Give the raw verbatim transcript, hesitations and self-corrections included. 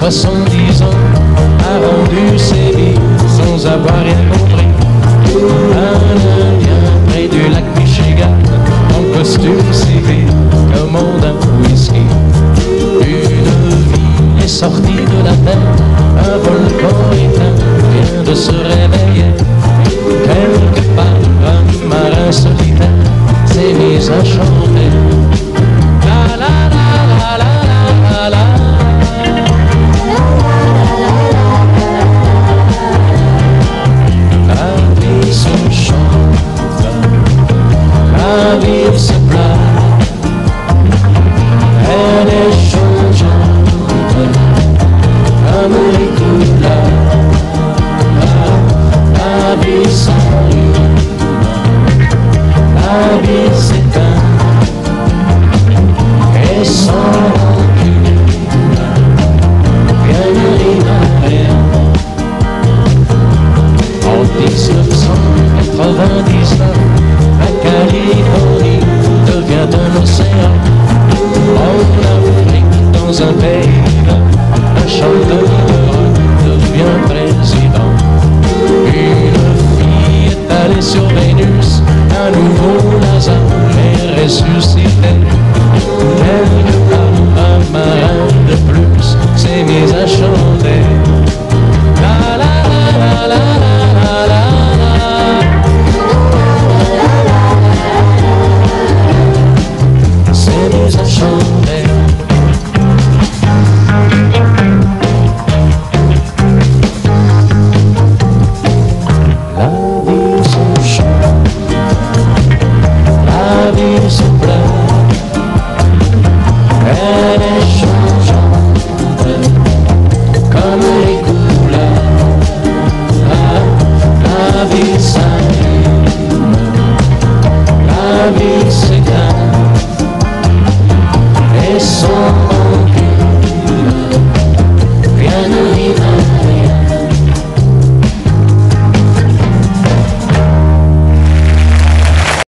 soixante-dix ans a vendu ses billes sans avoir rien compris. Un Indien près du lac Michigan en costume civil commande un whisky. Une vie est sortie de la tête, un volcan éteint vient de se réveiller. Quelque part un marin solitaire s'est mis à chanter. La la la la la la la la. Sur Vénus, un nouveau Lazare est ressuscité.